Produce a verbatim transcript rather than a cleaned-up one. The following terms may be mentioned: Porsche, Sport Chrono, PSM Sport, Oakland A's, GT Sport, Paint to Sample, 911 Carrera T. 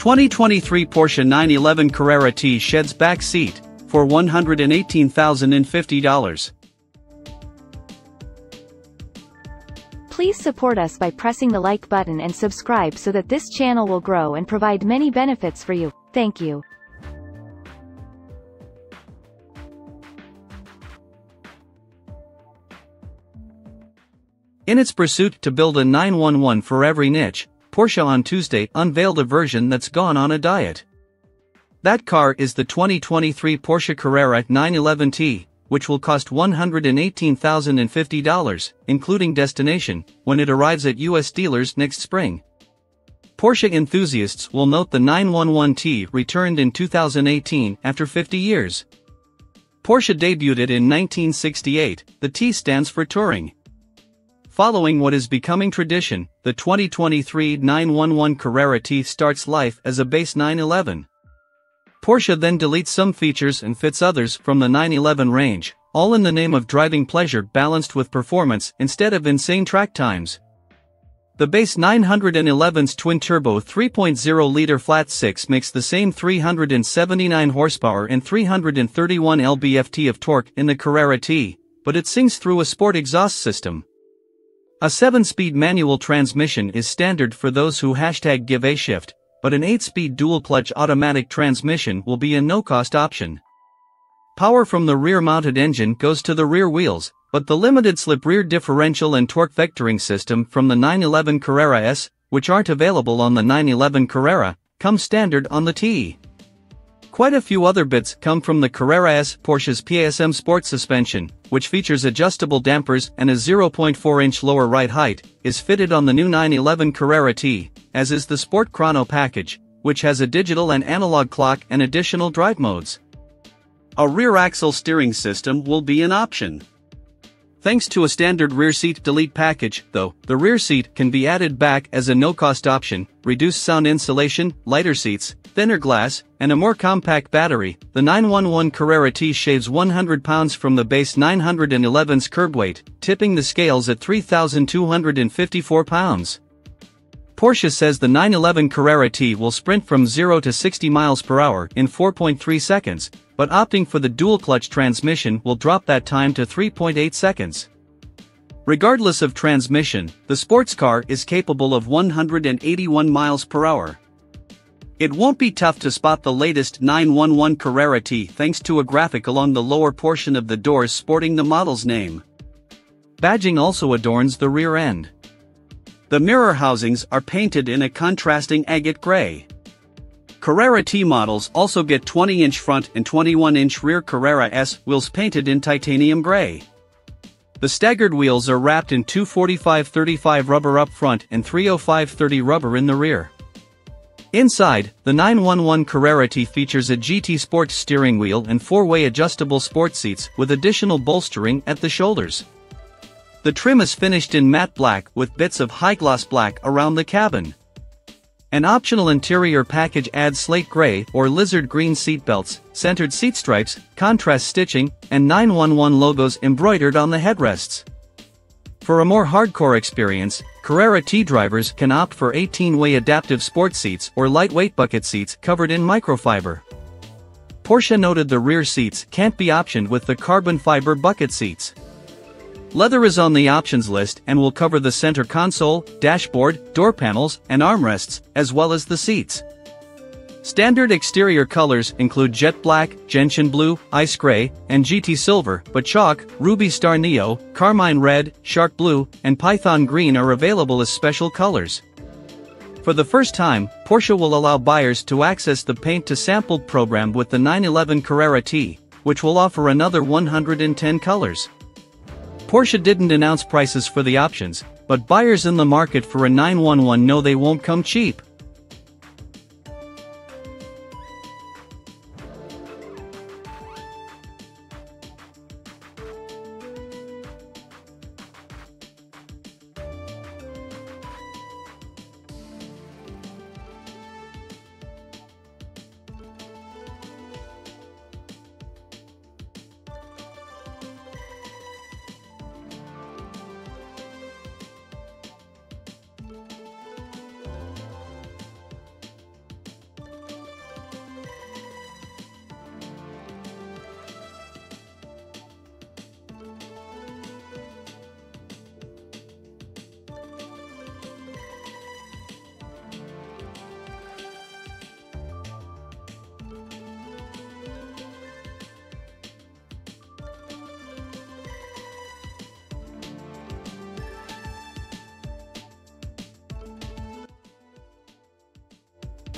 twenty twenty-three Porsche nine eleven Carrera T sheds back seat, for one hundred eighteen thousand fifty dollars. Please support us by pressing the like button and subscribe so that this channel will grow and provide many benefits for you. Thank you. In its pursuit to build a nine one one for every niche, Porsche on Tuesday unveiled a version that's gone on a diet. That car is the twenty twenty-three Porsche Carrera nine eleven T, which will cost one hundred eighteen thousand fifty dollars, including destination, when it arrives at U S dealers next spring. Porsche enthusiasts will note the nine eleven T returned in two thousand eighteen after fifty years. Porsche debuted it in nineteen sixty-eight, the T stands for touring. Following what is becoming tradition, the twenty twenty-three nine eleven Carrera T starts life as a base nine eleven. Porsche then deletes some features and fits others from the nine eleven range, all in the name of driving pleasure balanced with performance instead of insane track times. The base nine eleven's twin-turbo three point oh liter flat six makes the same three hundred seventy-nine horsepower and three hundred thirty-one pound-feet of torque in the Carrera T, but it sings through a sport exhaust system. A seven-speed manual transmission is standard for those who hashtag give a shift, but an eight-speed dual-clutch automatic transmission will be a no-cost option. Power from the rear-mounted engine goes to the rear wheels, but the limited slip rear differential and torque vectoring system from the nine eleven Carrera S, which aren't available on the nine eleven Carrera, come standard on the T. Quite a few other bits come from the Carrera S. Porsche's P S M Sport suspension, which features adjustable dampers and a zero point four inch lower ride height, is fitted on the new nine eleven Carrera T, as is the Sport Chrono package, which has a digital and analog clock and additional drive modes. A rear axle steering system will be an option. Thanks to a standard rear seat delete package, though, the rear seat can be added back as a no-cost option. Reduced sound insulation, lighter seats, thinner glass, and a more compact battery, the nine eleven Carrera T shaves one hundred pounds from the base nine eleven's curb weight, tipping the scales at three thousand two hundred fifty-four pounds. Porsche says the nine eleven Carrera T will sprint from zero to sixty miles per hour in four point three seconds, but opting for the dual-clutch transmission will drop that time to three point eight seconds. Regardless of transmission, the sports car is capable of one hundred eighty-one miles per hour. It won't be tough to spot the latest nine eleven Carrera T thanks to a graphic along the lower portion of the doors sporting the model's name. Badging also adorns the rear end. The mirror housings are painted in a contrasting agate gray. Carrera T models also get twenty inch front and twenty-one inch rear Carrera S wheels painted in titanium gray. The staggered wheels are wrapped in two forty-five thirty-five rubber up front and three oh five thirty rubber in the rear. Inside, the nine eleven Carrera T features a G T Sport steering wheel and four-way adjustable sport seats with additional bolstering at the shoulders. The trim is finished in matte black with bits of high-gloss black around the cabin. An optional interior package adds slate gray or lizard green seatbelts, centered seat stripes, contrast stitching, and nine eleven logos embroidered on the headrests. For a more hardcore experience, Carrera T drivers can opt for eighteen-way adaptive sport seats or lightweight bucket seats covered in microfiber. Porsche noted the rear seats can't be optioned with the carbon fiber bucket seats. Leather is on the options list and will cover the center console, dashboard, door panels, and armrests, as well as the seats. Standard exterior colors include jet black, gentian blue, ice gray, and G T silver, but chalk, ruby star neo, carmine red, shark blue, and python green are available as special colors. For the first time, Porsche will allow buyers to access the Paint to Sample program with the nine eleven Carrera T, which will offer another one hundred ten colors. Porsche didn't announce prices for the options, but buyers in the market for a nine eleven know they won't come cheap.